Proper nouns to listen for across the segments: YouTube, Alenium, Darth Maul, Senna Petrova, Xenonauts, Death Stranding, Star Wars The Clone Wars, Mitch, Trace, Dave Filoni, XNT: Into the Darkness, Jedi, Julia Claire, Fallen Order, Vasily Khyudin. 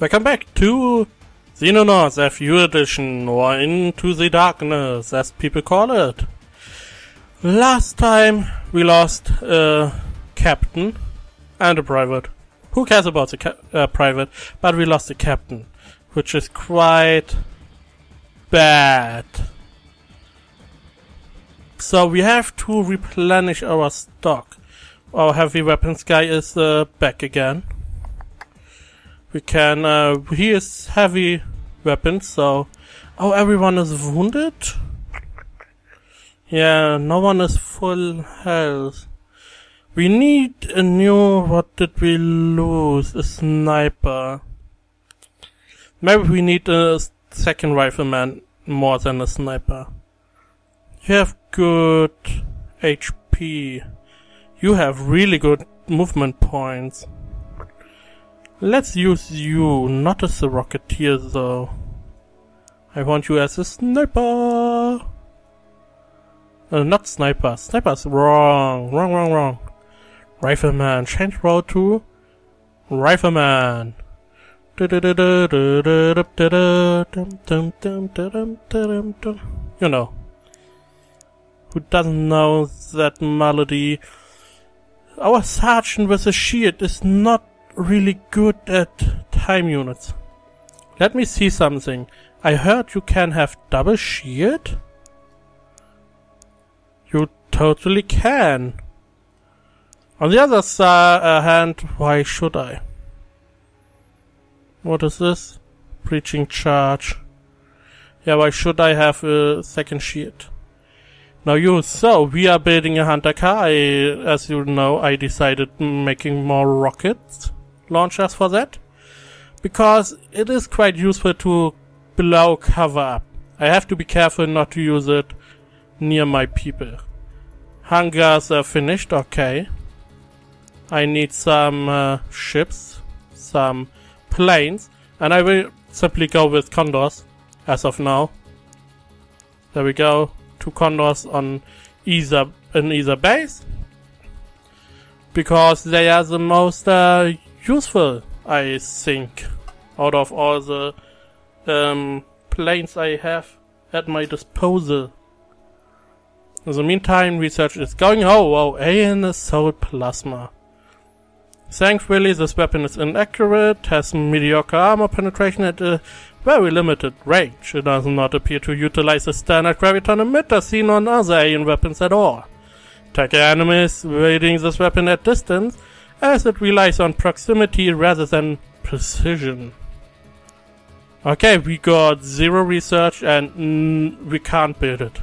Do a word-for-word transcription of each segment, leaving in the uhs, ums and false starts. Welcome back to Xenonauts F U Edition, or Into the Darkness, as people call it. Last time we lost a captain and a private. Who cares about the ca uh, private? But we lost the captain, which is quite bad. So we have to replenish our stock. Our heavy weapons guy is uh, back again. We can, uh, he is heavy weapons, so... Oh, everyone is wounded? Yeah, no one is full health. We need a new... What did we lose? A sniper. Maybe we need a second rifleman more than a sniper. You have good H P. You have really good movement points. Let's use you, not as a rocketeer though. I want you as a sniper! Uh, not sniper. Sniper's wrong. Wrong, wrong, wrong. Rifleman. Change role to Rifleman. You know. Who doesn't know that melody? Our sergeant with a shield is not really good at time units. Let me see something. I heard you can have double shield? You totally can. On the other side, uh, hand, why should I? What is this? Breaching charge. Yeah, why should I have a second shield? Now you, so we are building a hunter car. I, as you know, I decided making more rockets launchers for that, because it is quite useful to blow cover up. I have to be careful not to use it near my people. Hangars are finished, okay. I need some uh, ships, some planes, and I will simply go with Condors as of now. There we go, two Condors on either, in either base, because they are the most uh, useful, I think, out of all the um, planes I have at my disposal. In the meantime, research is going. Oh, wow, alien assault plasma. Thankfully, this weapon is inaccurate, has mediocre armor penetration at a very limited range. It does not appear to utilize the standard graviton emitter seen on other alien weapons at all. Attack enemies raiding this weapon at distance, as it relies on proximity rather than precision. Okay, we got zero research and mm, we can't build it.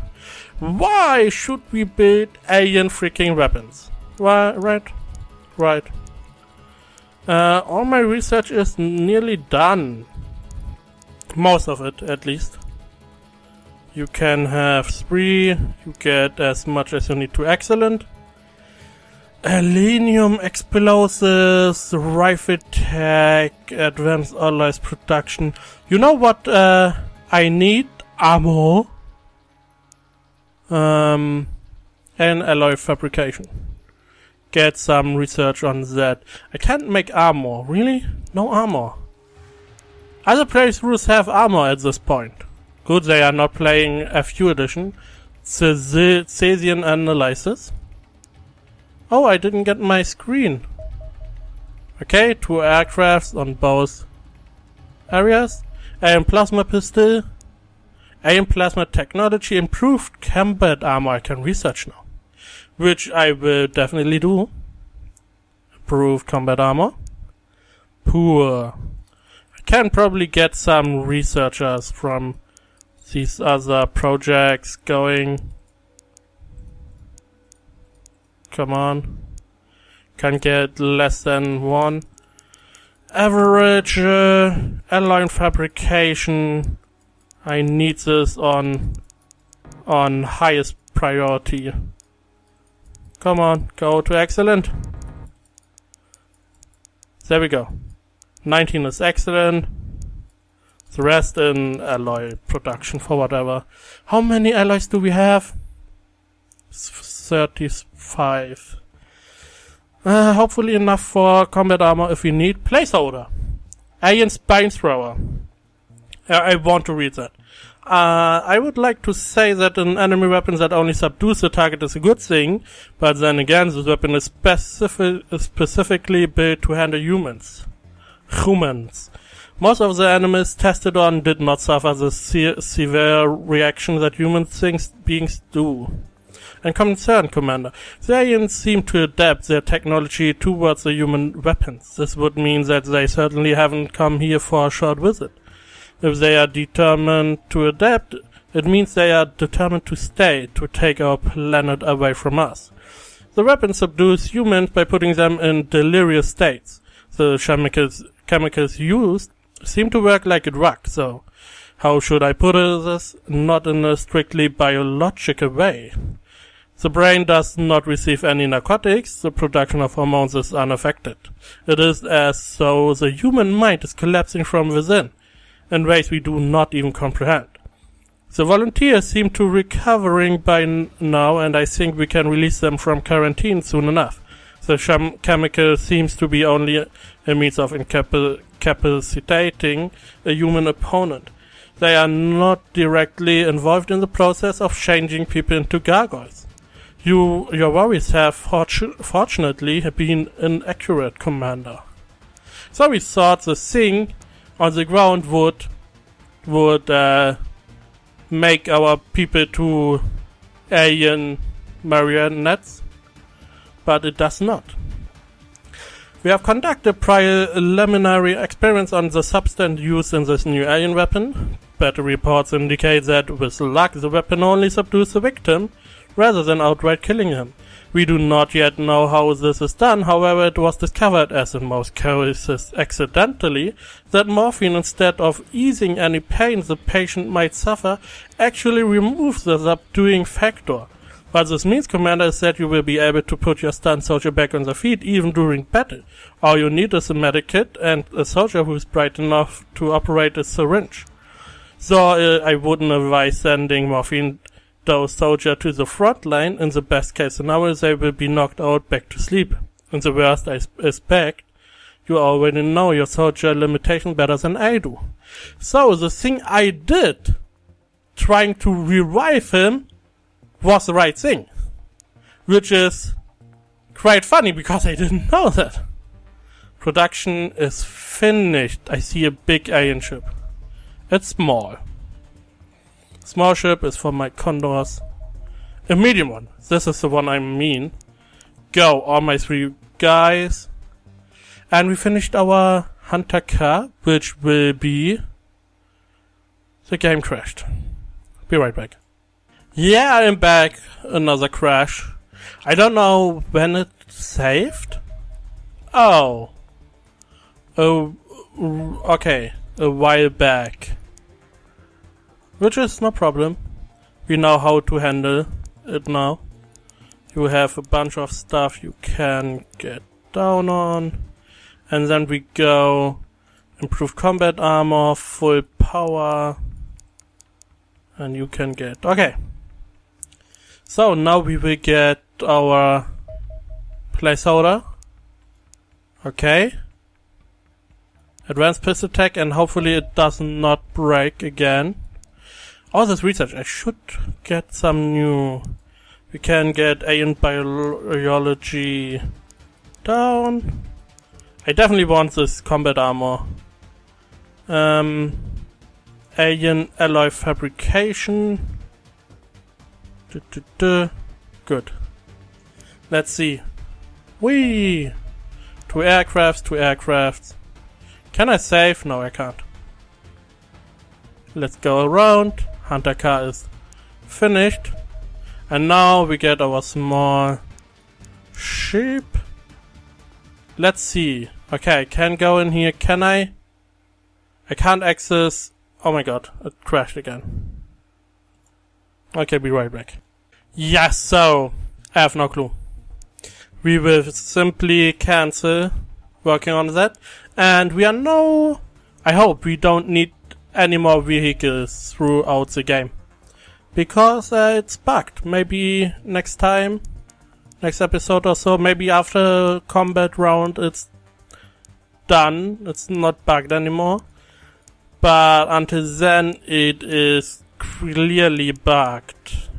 Why should we build alien freaking weapons? Why, right? Right. Uh, all my research is nearly done. Most of it, at least. You can have three. You get as much as you need to excellent. Alenium explosives, rifle tech, advanced alloys production. You know what uh, I need? Ammo. Um, and alloy fabrication. Get some research on that. I can't make armor. Really? No armor. Other playthroughs have armor at this point. Good, they are not playing F U edition. Cesium analysis. Oh, I didn't get my screen. Okay, two aircrafts on both areas. Alien plasma pistol. Alien plasma technology. Improved combat armor. I can research now. Which I will definitely do. Improved combat armor. Poor. I can probably get some researchers from these other projects going. Come on. Can get less than one. Average uh, alloy fabrication. I need this on on highest priority. Come on, go to excellent. There we go. nineteen is excellent. The rest in alloy production for whatever. How many alloys do we have? thirty-five. Uh, hopefully enough for combat armor if we need. Placeholder. Alien Spine Thrower. I want to read that. Uh, I would like to say that an enemy weapon that only subdues the target is a good thing, but then again, this weapon is specific, specifically built to handle humans. Humans. Most of the enemies tested on did not suffer the se- severe reaction that human things, beings do. And concern, Commander. The aliens seem to adapt their technology towards the human weapons. This would mean that they certainly haven't come here for a short visit. If they are determined to adapt, it means they are determined to stay, to take our planet away from us. The weapon subdues humans by putting them in delirious states. The chemicals, chemicals used seem to work like a drug, so how should I put this? Not in a strictly biological way. The brain does not receive any narcotics, the production of hormones is unaffected. It is as though the human mind is collapsing from within, in ways we do not even comprehend. The volunteers seem to be recovering by n- now, and I think we can release them from quarantine soon enough. The sham- chemical seems to be only a, a means of incapacitating a human opponent. They are not directly involved in the process of changing people into gargoyles. You, your worries have fortu- fortunately been inaccurate, Commander. So we thought the thing on the ground would would uh, make our people to alien marionettes, but it does not. We have conducted preliminary experiments on the substance used in this new alien weapon. Better reports indicate that, with luck, the weapon only subdues the victim, rather than outright killing him. We do not yet know how this is done, however it was discovered, as in most cases accidentally, that morphine, instead of easing any pain the patient might suffer, actually removes the subduing factor. What this means, Commander, is that you will be able to put your stunned soldier back on their feet even during battle. All you need is a medic kit and a soldier who is bright enough to operate a syringe. So uh, I wouldn't advise sending morphine those soldier to the front line. In the best case scenario, they will be knocked out back to sleep. In the worst aspect, you already know your soldier limitation better than I do. So the thing I did, trying to revive him, was the right thing. Which is quite funny, because I didn't know that. Production is finished. I see a big alien ship. It's small. Small ship is for my condors. A medium one. This is the one I mean. Go, all my three guys. And we finished our hunter car, which will be... The game crashed. Be right back. Yeah, I'm back. Another crash. I don't know when it saved. Oh. Oh, okay. A while back. Which is no problem. We know how to handle it now. You have a bunch of stuff you can get down on. And then we go improved combat armor, full power. And you can get... Okay. So now we will get our placeholder. Okay. Advanced pistol attack, and hopefully it does not break again. All this research, I should get some new... We can get alien biology down. I definitely want this combat armor. Um, alien alloy fabrication. Duh, duh, duh. Good. Let's see. Whee! Two aircrafts, two aircrafts. Can I save? No, I can't. Let's go around. Hunter car is finished. And now we get our small ship. Let's see. Okay, I can go in here. Can I? I can't access. Oh my god, it crashed again. Okay, be right back. Yes, so I have no clue. We will simply cancel working on that. And we are now... I hope we don't need any more vehicles throughout the game, because uh, it's bugged. Maybe next time, next episode or so, maybe after combat round, it's done. It's not bugged anymore. But until then, it is clearly bugged.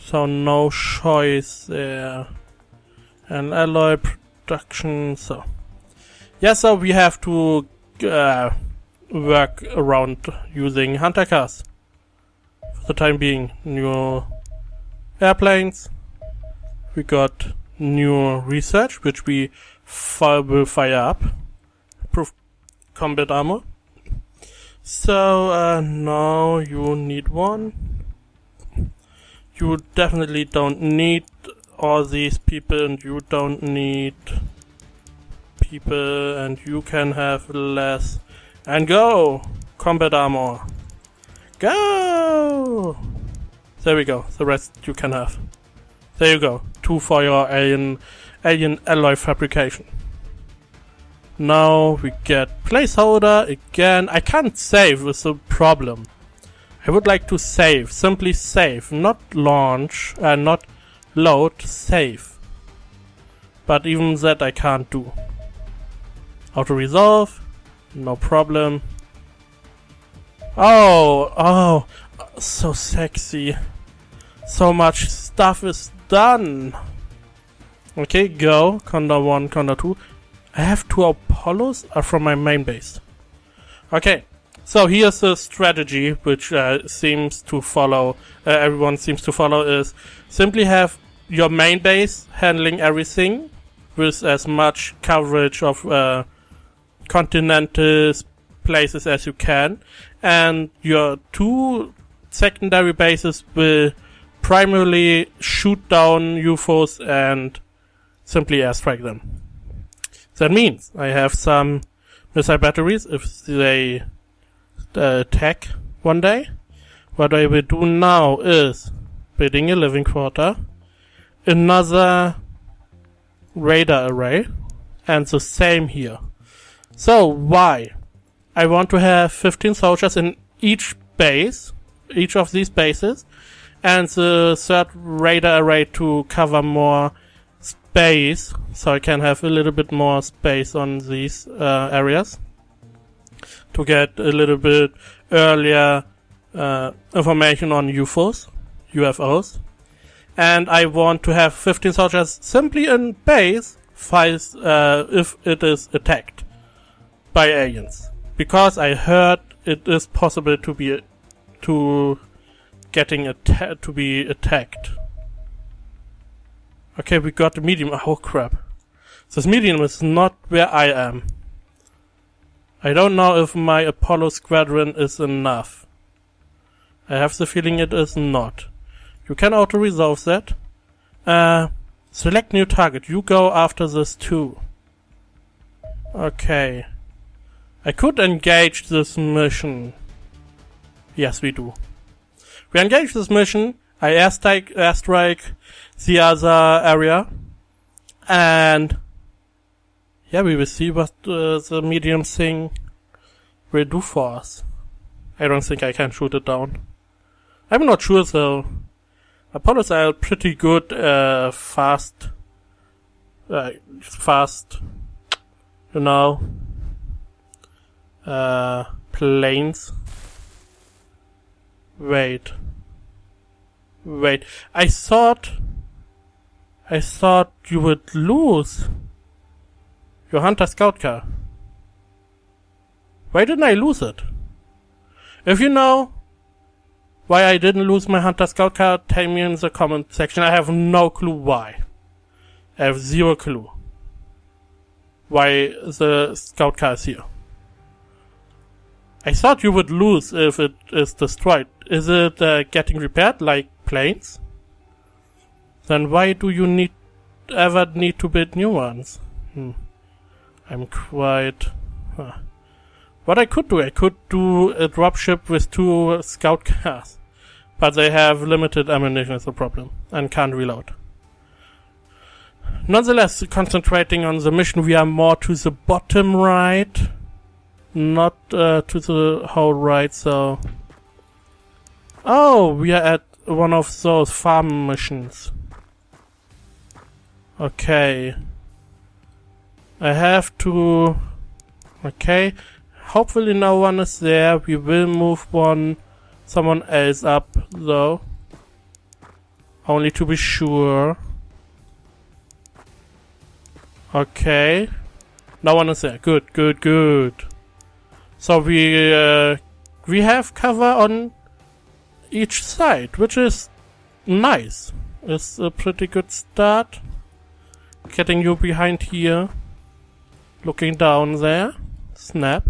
So no choice there. And alloy production, so. Yeah, so we have to uh, work around using hunter cars. For the time being, new airplanes. We got new research, which we fire, will fire up. Improved combat armor. So uh, now you need one. You definitely don't need all these people, and you don't need people, and you can have less. And go! Combat armor. Go! There we go. The rest you can have. There you go. Two for your alien, alien alloy fabrication. Now we get placeholder again. I can't save with a problem. I would like to save. Simply save. Not launch. Uh, not load. Save. But even that I can't do. Auto resolve. No problem. Oh. Oh. So sexy. So much stuff is done. Okay, go. Condor one, Condor two. I have two Apollos are from my main base. Okay, so here's the strategy which uh, seems to follow, uh, everyone seems to follow, is simply have your main base handling everything with as much coverage of uh, continents, places as you can, and your two secondary bases will primarily shoot down U F Os and simply airstrike them. That means I have some missile batteries if they uh, attack one day. What I will do now is building a living quarter, another radar array, and the same here. So why? I want to have fifteen soldiers in each base, each of these bases, and the third radar array to cover more space, so I can have a little bit more space on these uh, areas to get a little bit earlier uh, information on U F Os, U F Os. And I want to have fifteen soldiers simply in base files, uh, if it is attacked by aliens, because I heard it is possible to be to getting atta- to be attacked. Okay, we got the medium. Oh crap. This medium is not where I am. I don't know if my Apollo squadron is enough. I have the feeling it is not. You can auto-resolve that. Uh, select new target. You go after this too. Okay. I could engage this mission. Yes, we do. We engage this mission. I airstrike, airstrike the other area, and yeah, we will see what uh, the medium thing will do for us. I don't think I can shoot it down. I'm not sure though. Apollos are pretty good, uh, fast, uh, fast, you know, uh, planes. Wait. Wait, I thought, I thought you would lose your Hunter Scout car. Why didn't I lose it? If you know why I didn't lose my Hunter Scout car, tell me in the comment section. I have no clue why. I have zero clue why the Scout car is here. I thought you would lose if it is destroyed. Is it uh, getting repaired like planes? Then why do you need ever need to build new ones? Hmm. I'm quite... Huh. What I could do, I could do a dropship with two scout cars. But they have limited ammunition is the problem and can't reload. Nonetheless, concentrating on the mission, we are more to the bottom right. Not uh, to the whole right, so... Oh, we are at one of those farm missions. Okay. I have to Okay. Hopefully no one is there. We will move one, someone else up though. Only to be sure. Okay. No one is there. Good, good, good. So we uh, we have cover on each side, which is nice. It's a pretty good start. Getting you behind here. Looking down there. Snap.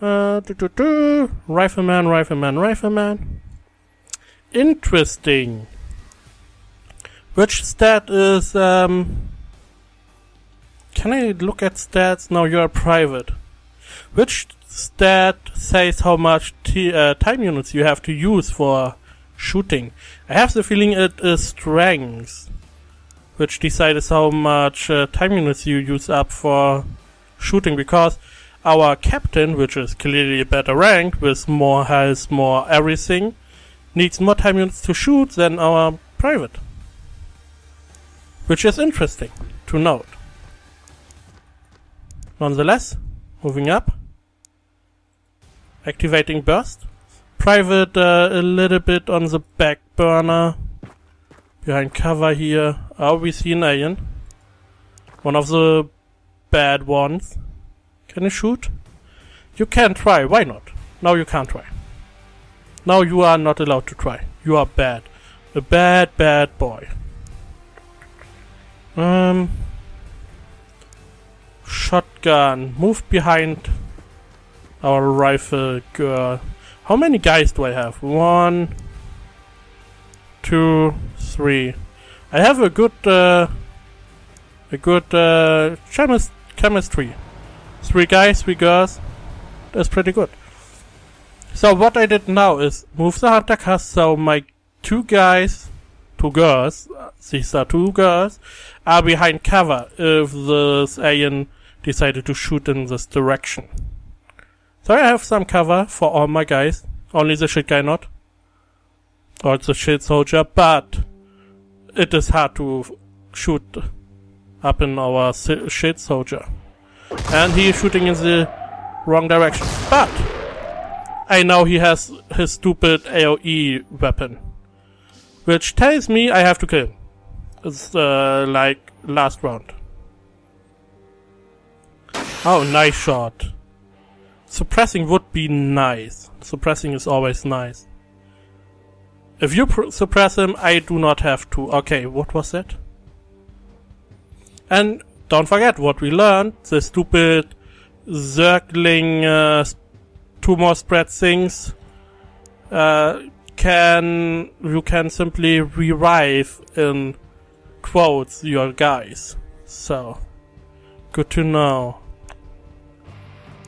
Uh, doo -doo -doo. Rifleman, rifleman, rifleman. Interesting. Which stat is... Um, can I look at stats? No, you're private. Which stat says how much t uh, time units you have to use for shooting? I have the feeling it is strength, which decides how much uh, time units you use up for shooting, because our captain, which is clearly better ranked with more health, more everything, needs more time units to shoot than our private, which is interesting to note. Nonetheless, moving up, activating burst, private uh, a little bit on the back burner, behind cover here. Oh, we see an alien, one of the bad ones. Can you shoot? You can try, why not? No, you can't try. No, you are not allowed to try. You are bad. A bad, bad boy. Um, shotgun. Move behind our rifle girl. How many guys do I have? One, two, three. I have a good, uh, a good uh, chemist chemistry. Three guys, three girls. That's pretty good. So what I did now is move the hunter cast, so my two guys, two girls, these are two girls, are behind cover if this alien decided to shoot in this direction. So I have some cover for all my guys, only the shit guy not, or the shit soldier, but it is hard to shoot up in our shit soldier. And he is shooting in the wrong direction. But I know he has his stupid A O E weapon, which tells me I have to kill him. It's uh, like last round. Oh, nice shot. Suppressing would be nice. Suppressing is always nice. If you pr suppress him, I do not have to. Okay, what was that? And... don't forget what we learned, the stupid circling uh, tumor spread things uh, can, you can simply revive in quotes your guys, so good to know.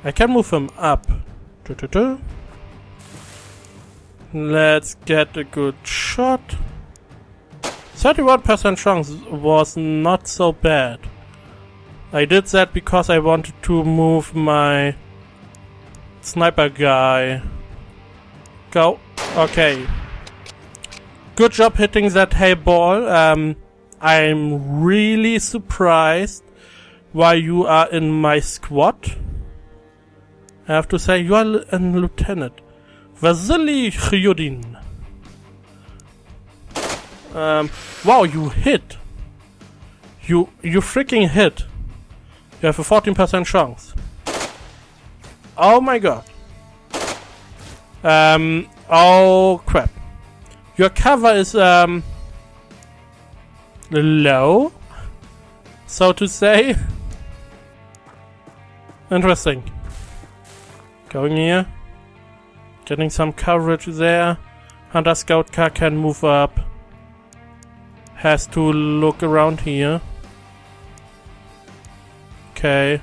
I can move him up. Do, do, do. Let's get a good shot. thirty-one percent chance was not so bad. I did that because I wanted to move my sniper guy. Go. Okay. Good job hitting that hay ball. Um, I'm really surprised why you are in my squad. I have to say, you are a lieutenant. Vasily Khyudin. Um, wow, you hit. You, you freaking hit. You have a fourteen percent chance. Oh my god. Um, oh crap. Your cover is um, low, so to say. Interesting. Going here. Getting some coverage there. Hunter Scout car can move up. Has to look around here. Okay.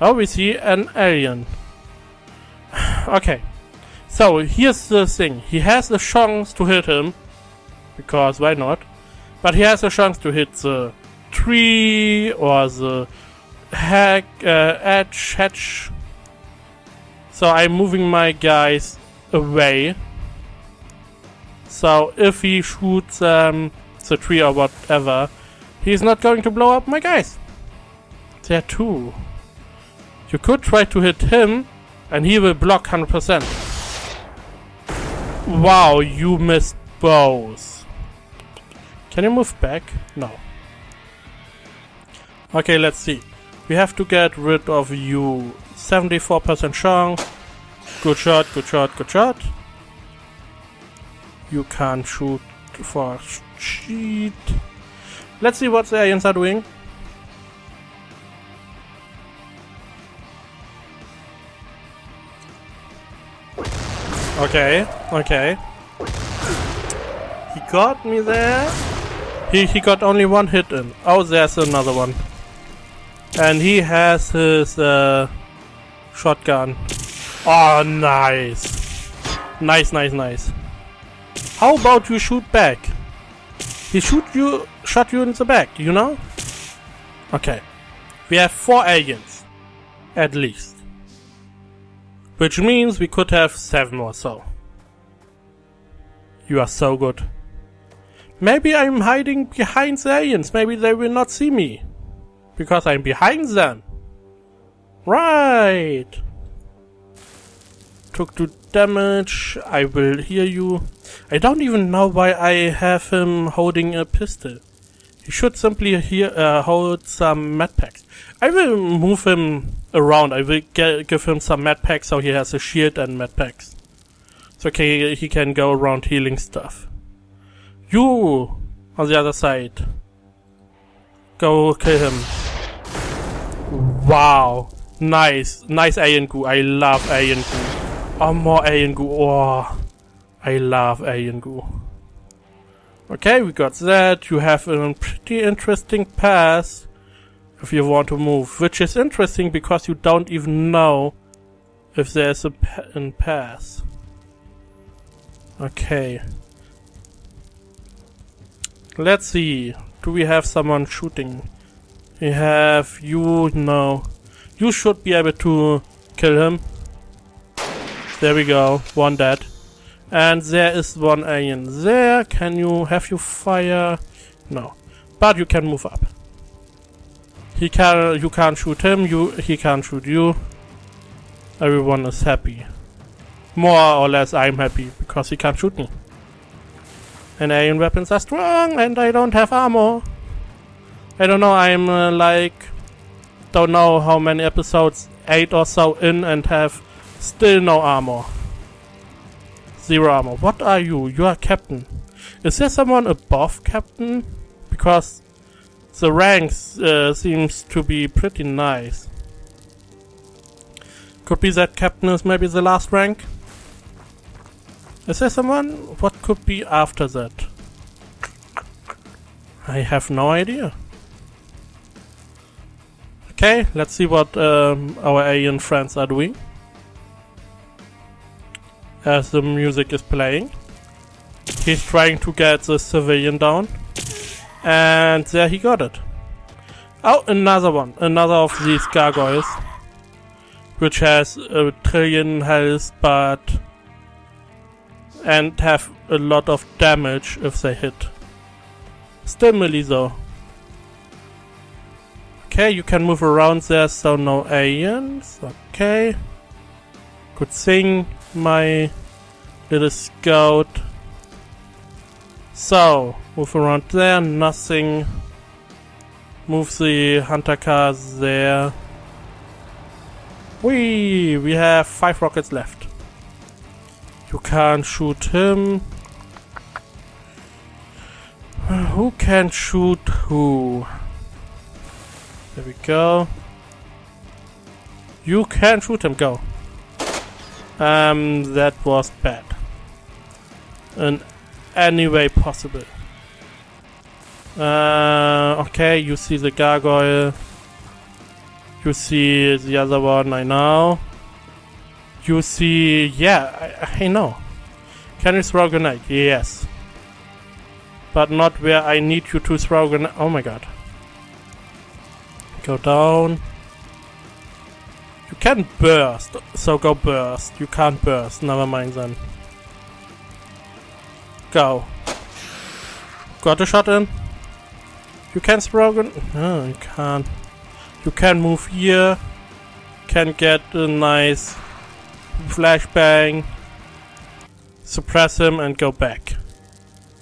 Oh, we see an alien. Okay. So, here's the thing. He has a chance to hit him. Because, why not? But he has a chance to hit the tree or the hack, uh, edge, hedge. So, I'm moving my guys away. So, if he shoots um, the tree or whatever, he's not going to blow up my guys. There too. You could try to hit him and he will block one hundred percent. Wow, you missed both. Can you move back? No. Okay, let's see. We have to get rid of you. seventy-four percent chance. Good shot, good shot, good shot. You can't shoot for cheat. Let's see what the aliens are doing. Okay, okay. He got me there. He, he got only one hit in. Oh, there's another one. And he has his uh, shotgun. Oh, nice. Nice, nice, nice. How about you shoot back? He shoot you, shot you in the back, you know? Okay. We have four aliens. At least. Which means we could have seven or so. You are so good. Maybe I'm hiding behind the aliens. Maybe they will not see me. Because I'm behind them. Right. Took two damage. I will heal you. I don't even know why I have him holding a pistol. He should simply hear, uh, hold some med packs. I will move him around. I will get, give him some med packs so he has a shield and med packs. So okay, he can go around healing stuff. You, on the other side. Go kill him. Wow. Nice. Nice alien goo. I love alien goo. Oh, more alien goo. Oh, I love alien goo. Okay, we got that. You have a pretty interesting path if you want to move. Which is interesting because you don't even know if there's a path. Okay. Let's see. Do we have someone shooting? We have you. No. You should be able to kill him. There we go. One dead. And there is one alien there. Can you... have you fire? No. But you can move up. He can... you can't shoot him. You... he can't shoot you. Everyone is happy. More or less I'm happy. Because he can't shoot me. And alien weapons are strong, and I don't have armor. I don't know, I'm uh, like... don't know how many episodes, eight or so in, and have still no armor. Zero armor. What are you? You are captain. Is there someone above captain? Because the ranks uh, seems to be pretty nice. Could be that captain is maybe the last rank. Is there someone? What could be after that? I have no idea. Okay, let's see what um, our alien friends are doing. As the music is playing. He's trying to get the civilian down. And there he got it. Oh, another one. Another of these gargoyles. Which has a trillion health, but... and have a lot of damage if they hit. Still melee though. Okay, you can move around there, so no aliens. Okay. Good thing, my little scout. So, move around there, nothing. Move the hunter car there. Whee! We have five rockets left. You can't shoot him. Who can shoot who? There we go. You can shoot him, go. Um, that was bad. In any way possible. Uh, okay, you see the gargoyle. You see the other one, I know. You see... yeah, I, I know. Can you throw grenade? Yes. But not where I need you to throw grenade. Oh my god. Go down. You can burst. So go burst. You can't burst. Never mind then. Go. Got a shot in. You can throw grenade. No, you can't. You can move here. can get a nice flashbang, suppress him and go back.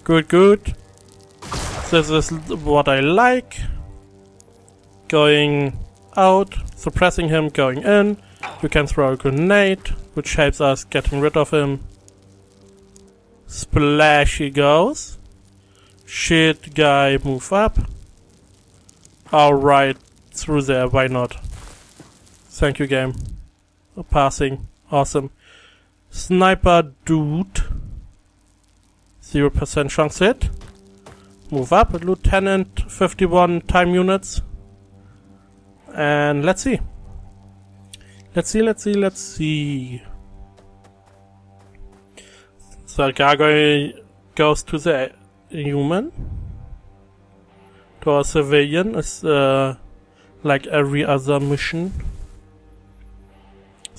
Good, good. This is what I like. Going out, suppressing him, going in. You can throw a grenade, which helps us getting rid of him. Splash he goes. Shit guy, move up. Alright, through there, why not? Thank you, game. Passing, awesome. Sniper dude. zero percent chance hit. Move up, Lieutenant, fifty-one time units. And let's see. Let's see, let's see, let's see. The gargoyle goes to the human. To a civilian, is uh, like every other mission.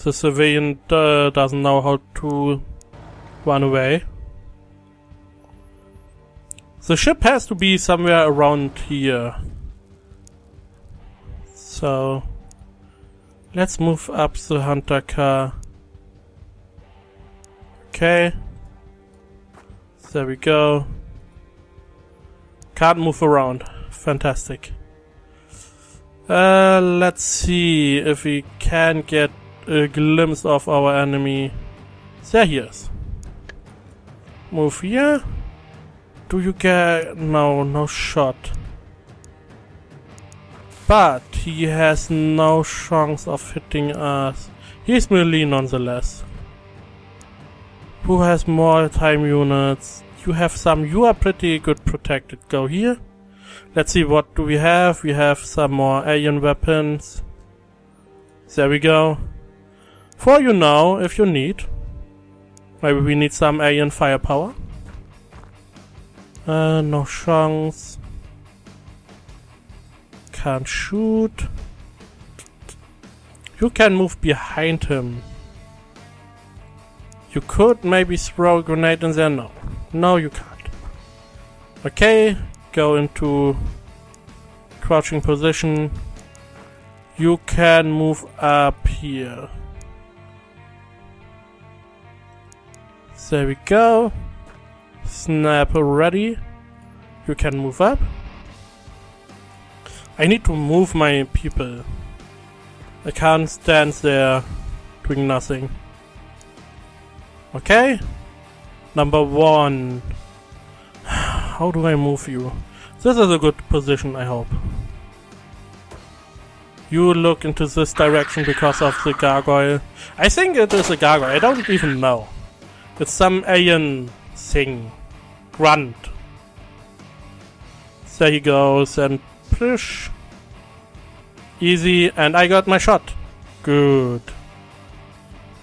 The civilian uh, doesn't know how to run away. The ship has to be somewhere around here. So let's move up the hunter car. Okay. There we go. Can't move around. Fantastic. Uh, let's see if we can get a glimpse of our enemy. There he is. Move here. Do you get... no, no shot. But he has no chance of hitting us. He's melee nonetheless. Who has more time units? You have some. You are pretty good protected. Go here. Let's see, what do we have? We have some more alien weapons. There we go. For you now, if you need. Maybe we need some alien firepower. Uh, no chance. Can't shoot. You can move behind him. You could maybe throw a grenade in there. No. No, you can't. Okay. Go into crouching position. You can move up here. There we go. Snap ready. You can move up. I need to move my people. I can't stand there doing nothing. Okay. Number one. How do I move you? This is a good position, I hope. You look into this direction because of the gargoyle. I think it is a gargoyle. I don't even know. It's some alien thing. Grunt. There he goes and push. Easy, and I got my shot. Good.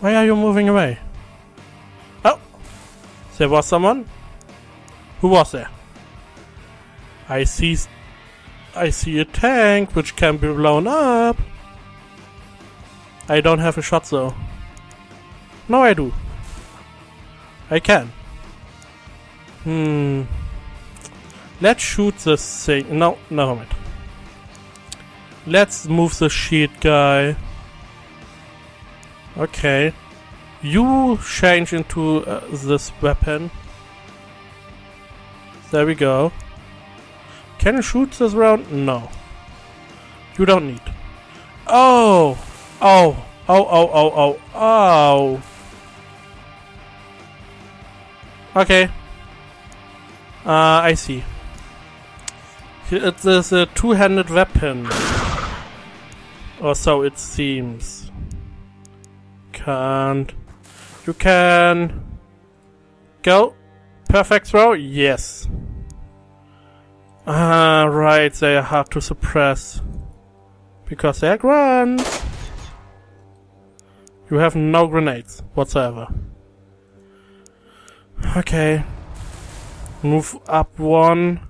Why are you moving away? Oh, there was someone. Who was there? I see. I see a tank which can be blown up. I don't have a shot though. No, I do. I can. Hmm. Let's shoot this thing. No, no, wait. Let's move the shield guy. Okay. You change into uh, this weapon. There we go. Can you shoot this round? No. You don't need. Oh! Oh! Oh, oh, oh, oh, oh! Okay. Uh, I see. It is a two-handed weapon. Or so it seems. Can't. You can. Go. Perfect throw? Yes. Ah, right. They are hard to suppress. Because they are grunts. You have no grenades whatsoever. Okay. Move up one.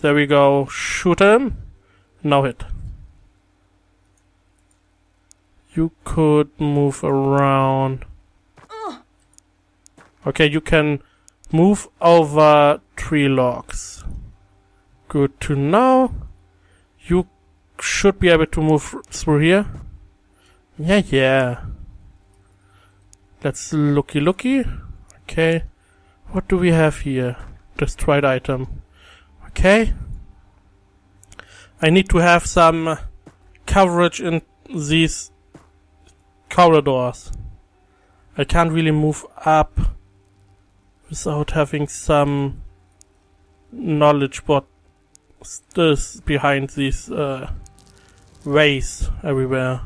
There we go. Shoot him. No hit. You could move around. Okay, you can move over tree logs. Good to know. You should be able to move through here. Yeah, yeah. Let's looky looky. Okay. What do we have here? Destroyed item. Okay. I need to have some coverage in these corridors. I can't really move up without having some knowledge what is behind these uh, ways everywhere.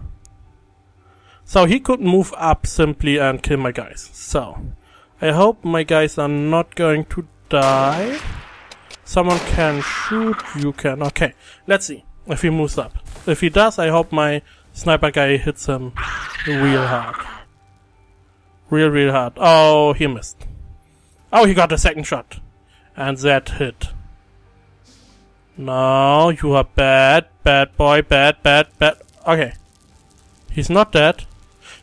So he could move up simply and kill my guys. So, I hope my guys are not going to die. Someone can shoot, you can. Okay, let's see if he moves up. If he does, I hope my sniper guy hits him real hard. Real, real hard. Oh, he missed. Oh, he got a second shot. And that hit. No, you are bad, bad boy, bad, bad, bad. Okay. He's not dead.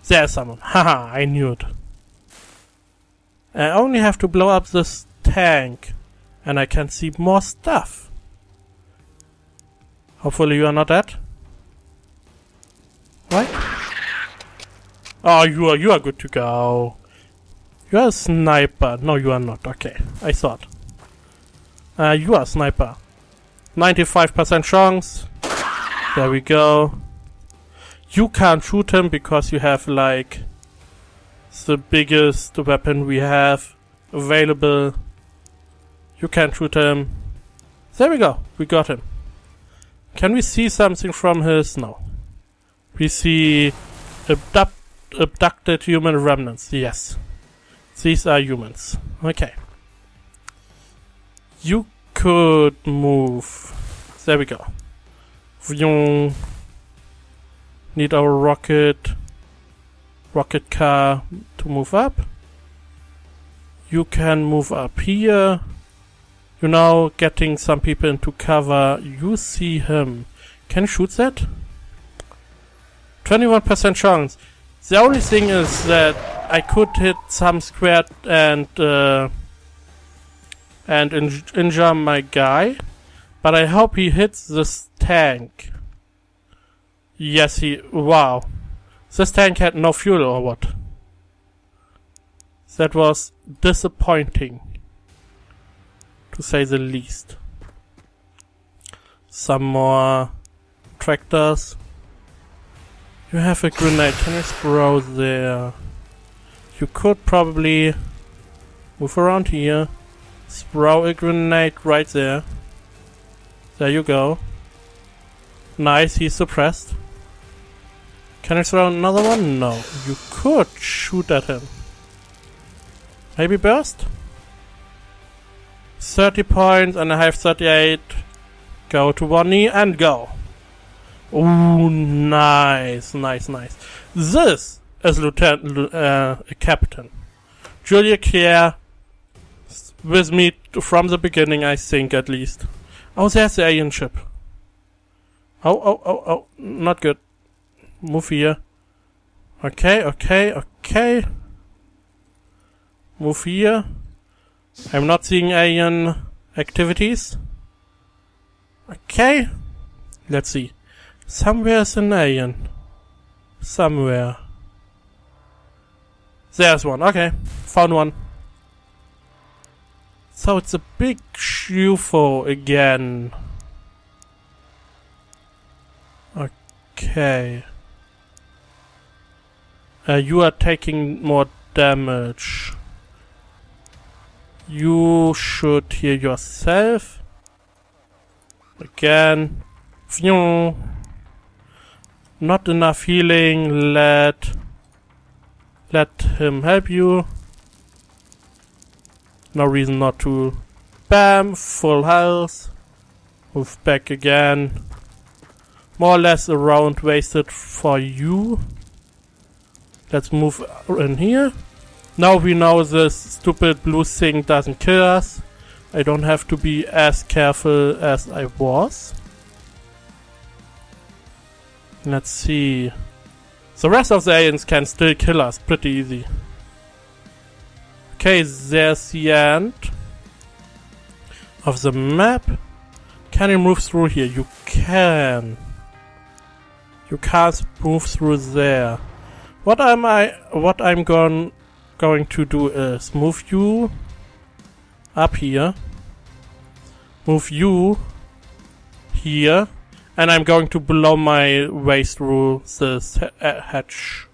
There's someone. Haha, I knew it. I only have to blow up this tank and I can see more stuff. Hopefully you are not dead. What? Oh, you are you are good to go. You are a sniper. No, you are not. Okay, I thought. Uh, you are a sniper. ninety-five percent chance. There we go. You can't shoot him because you have like the biggest weapon we have available. You can't shoot him. There we go. We got him. Can we see something from his? No. We see abduct, abducted human remnants. Yes. These are humans. Okay. You could move. There we go. Vroom. Need our rocket rocket car to move up. You can move up here. You know, getting some people into cover. You see him. Can you shoot that? twenty-one percent chance. The only thing is that I could hit some squared and uh, and in injure my guy, but I hope he hits this tank. Yes, he... Wow. This tank had no fuel or what? That was disappointing. To say the least. Some more tractors. You have a grenade. Can you throw there? You could probably move around here. Throw a grenade right there. There you go. Nice, he's suppressed. Can I throw another one? No. You could shoot at him. Maybe burst? thirty points and I have thirty-eight. Go to one knee and go. Ooh, nice, nice, nice. This is Lieutenant, uh, Captain. Julia Claire with me from the beginning, I think, at least. Oh, there's the alien ship. Oh, oh, oh, oh, not good. Move here. Okay, okay, okay. Move here. I'm not seeing alien activities. Okay. Let's see. Somewhere's an alien. Somewhere. There's one. Okay. Found one. So it's a big U F O again. Okay. Uh, you are taking more damage. You should heal yourself. Again. Phew. Not enough healing. Let, let him help you. No reason not to. Bam. Full health. Move back again. More or less a round wasted for you. Let's move in here. Now we know this stupid blue thing doesn't kill us. I don't have to be as careful as I was. Let's see. The rest of the aliens can still kill us pretty easy. Okay, there's the end of the map. Can you move through here? You can. You can't move through there. What am I? What I'm gon- going to do is move you up here. Move you here, and I'm going to blow my way through this hatch.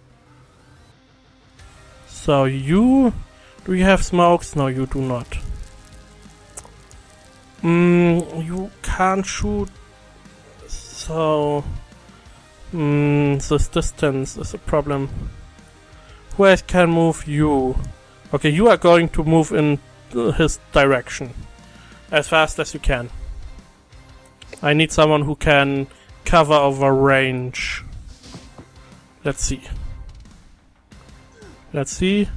So you, do you have smokes? No, you do not. Mm, you can't shoot. So mm, this distance is a problem. Who else can move you? Okay, you are going to move in his direction as fast as you can. I need someone who can cover over range. Let's see. Let's see.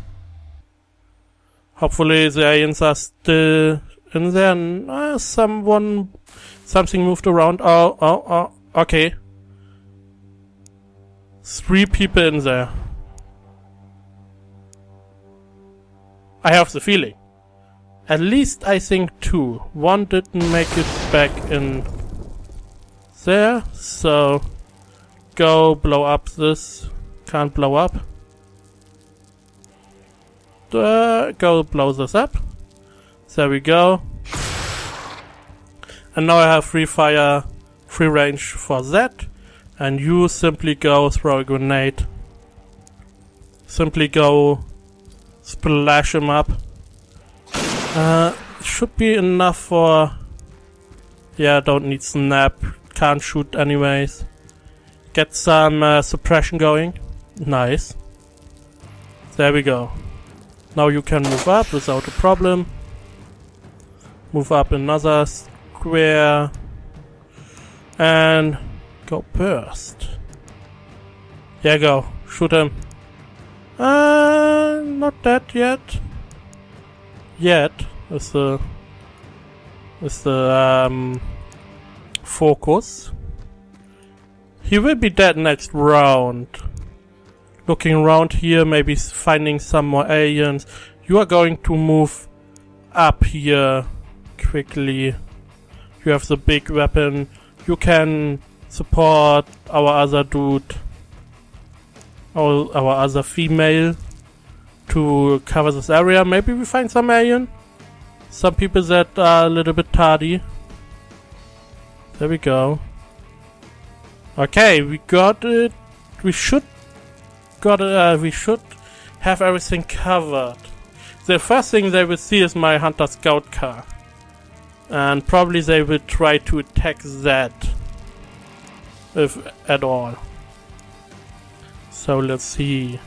Hopefully the aliens are still in there. Uh, someone... Something moved around. Oh, oh, oh. Okay. Three people in there. I have the feeling. At least I think two. One didn't make it back in there, so go blow up this. Can't blow up. Uh, go blow this up. There we go. And now I have free fire, free range for that. And you simply go throw a grenade. Simply go splash him up. Uh, should be enough for... Yeah, don't need snap. Can't shoot anyways. Get some uh, suppression going. Nice. There we go. Now you can move up without a problem. Move up another square. And go burst. Yeah, go. Shoot him. Uh, not dead yet. Yet is the is the um, focus. He will be dead next round. Looking around here, maybe finding some more aliens. You are going to move up here quickly. You have the big weapon. You can support our other dude, our, our other female, to cover this area. Maybe we find some alien. Some people that are a little bit tardy. There we go. Okay, we got it. We should got it. Uh, we should have everything covered. The first thing they will see is my Hunter Scout car. And probably they will try to attack that. If at all. So let's see.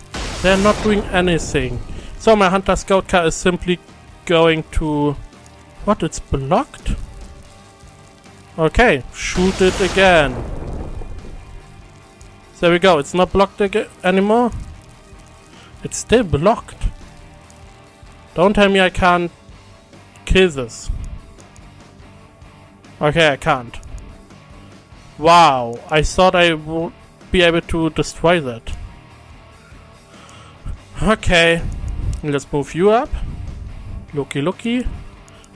They're not doing anything. So my Hunter Scout car is simply going to... What? It's blocked? Okay. Shoot it again. There we go. It's not blocked ag- anymore. It's still blocked. Don't tell me I can't kill this. Okay, I can't. Wow. I thought I would be able to destroy that. Okay, let's move you up. Looky, looky.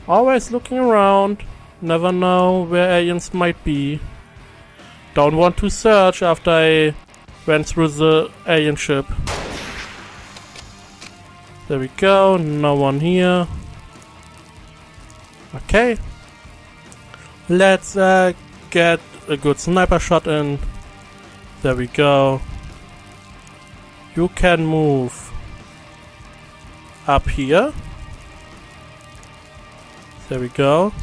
Always looking around. Never know where aliens might be. Don't want to search after I went through the alien ship. There we go. No one here. Okay. Let's uh, get a good sniper shot in. There we go. You can move up here. There we go.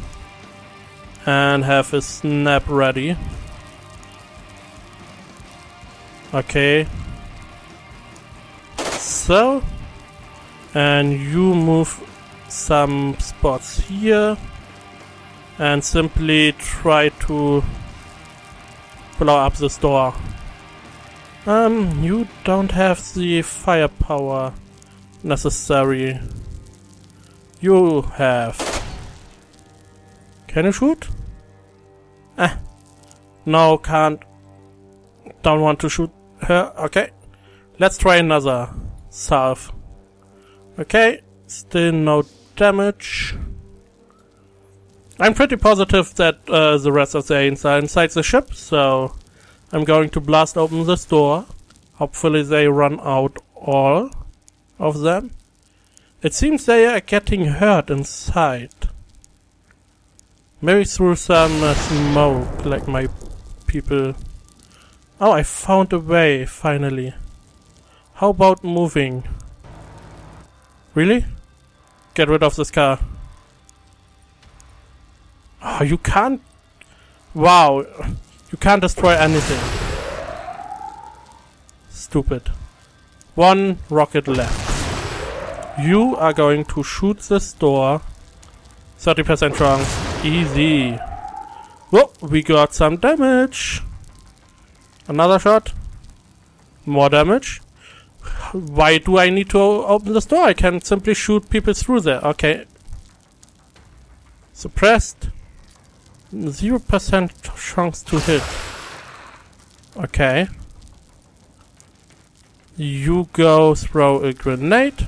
And have a snap ready. Okay. So. And you move some spots here. And simply try to blow up this door. Um, you don't have the firepower necessary. You have. Can you shoot? Ah. No, can't. Don't want to shoot her. Okay. Let's try another salve. Okay. Still no damage. I'm pretty positive that uh, the rest of the aliens are inside the ship, so I'm going to blast open this door. Hopefully they run out all of them. It seems they are getting hurt inside. Maybe through some uh, smoke, like my people. Oh, I found a way, finally. How about moving? Really? Get rid of this car. Oh, you can't... Wow. You can't destroy anything. Stupid. One rocket left. You are going to shoot this door. thirty percent chance. Easy. Whoa, we got some damage. Another shot. More damage. Why do I need to open this door? I can simply shoot people through there. Okay. Suppressed. zero percent chance to hit. Okay. You go throw a grenade.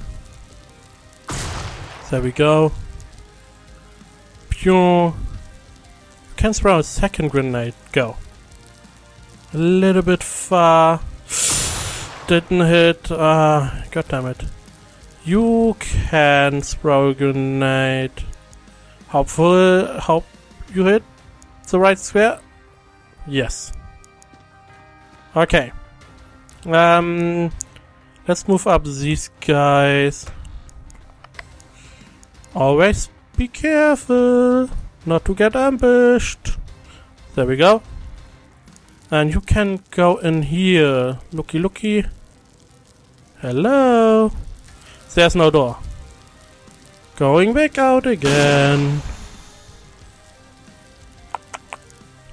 There we go. Pew. You can throw a second grenade. Go. A little bit far. Didn't hit. Ah, uh, goddammit. You can throw a grenade. Hopefully, hope you hit the right square. Yes. Okay. Um, let's move up these guys. Always be careful not to get ambushed. There we go. And you can go in here. Looky, looky. Hello. There's no door. Going back out again.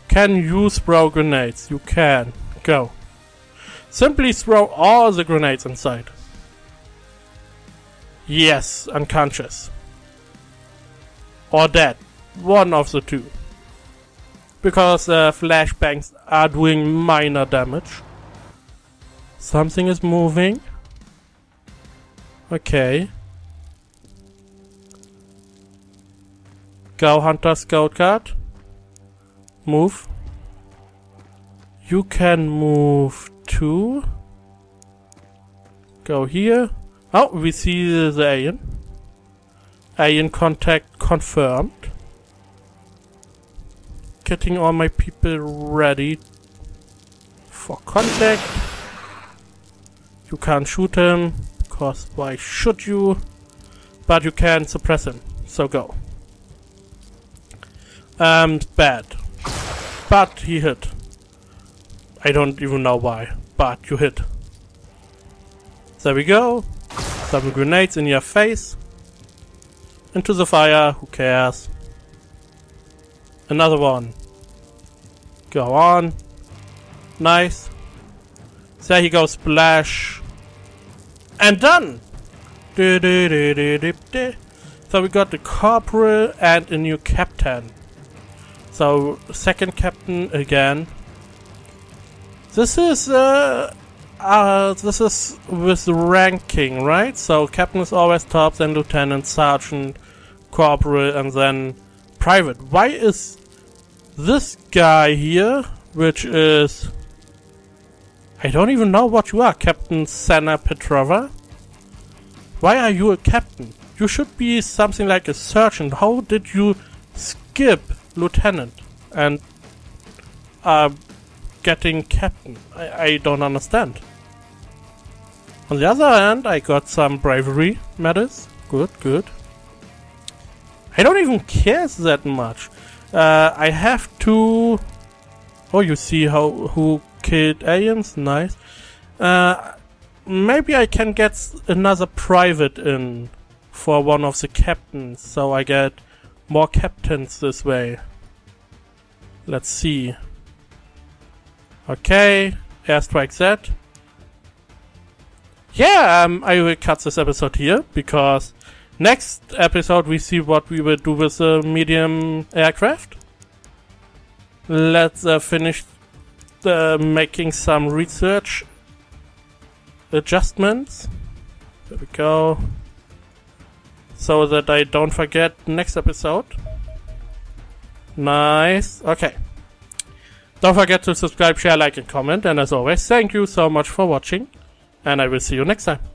Can you throw grenades? You can. Go. Simply throw all the grenades inside. Yes, unconscious. Or dead. One of the two. Because uh, flashbangs are doing minor damage. Something is moving. Okay. Go Hunter Scout Guard. Move. You can move too. Go here. Oh, we see the, the alien. Alien contact confirmed. Getting all my people ready for contact. You can't shoot him, because why should you? But you can suppress him, so go. Um, bad. But he hit. I don't even know why, but you hit. There we go. Some grenades in your face. Into the fire, who cares? Another one. Go on. Nice. There he goes. Splash. And done! De -de -de -de -de -de. So we got the corporal and a new captain. So, second captain again. This is, uh... uh this is with ranking, right? So, captain is always top, then lieutenant, sergeant, corporal, and then... private. Why is this guy here, which is... I don't even know what you are, Captain Senna Petrova. Why are you a captain? You should be something like a sergeant. How did you skip lieutenant and are getting captain? I, I don't understand. On the other hand, I got some bravery medals. Good, good. I don't even care that much. Uh, I have to... Oh, you see how who killed aliens? Nice. Uh, maybe I can get another private in for one of the captains. So I get more captains this way. Let's see. Okay. Airstrike Z. Yeah, um, I will cut this episode here because... next episode we see what we will do with the medium aircraft. Let's uh, finish the making some research adjustments. There we go. So that I don't forget next episode. Nice. Okay. Don't forget to subscribe, share, like and comment, and as always, thank you so much for watching, and I will see you next time.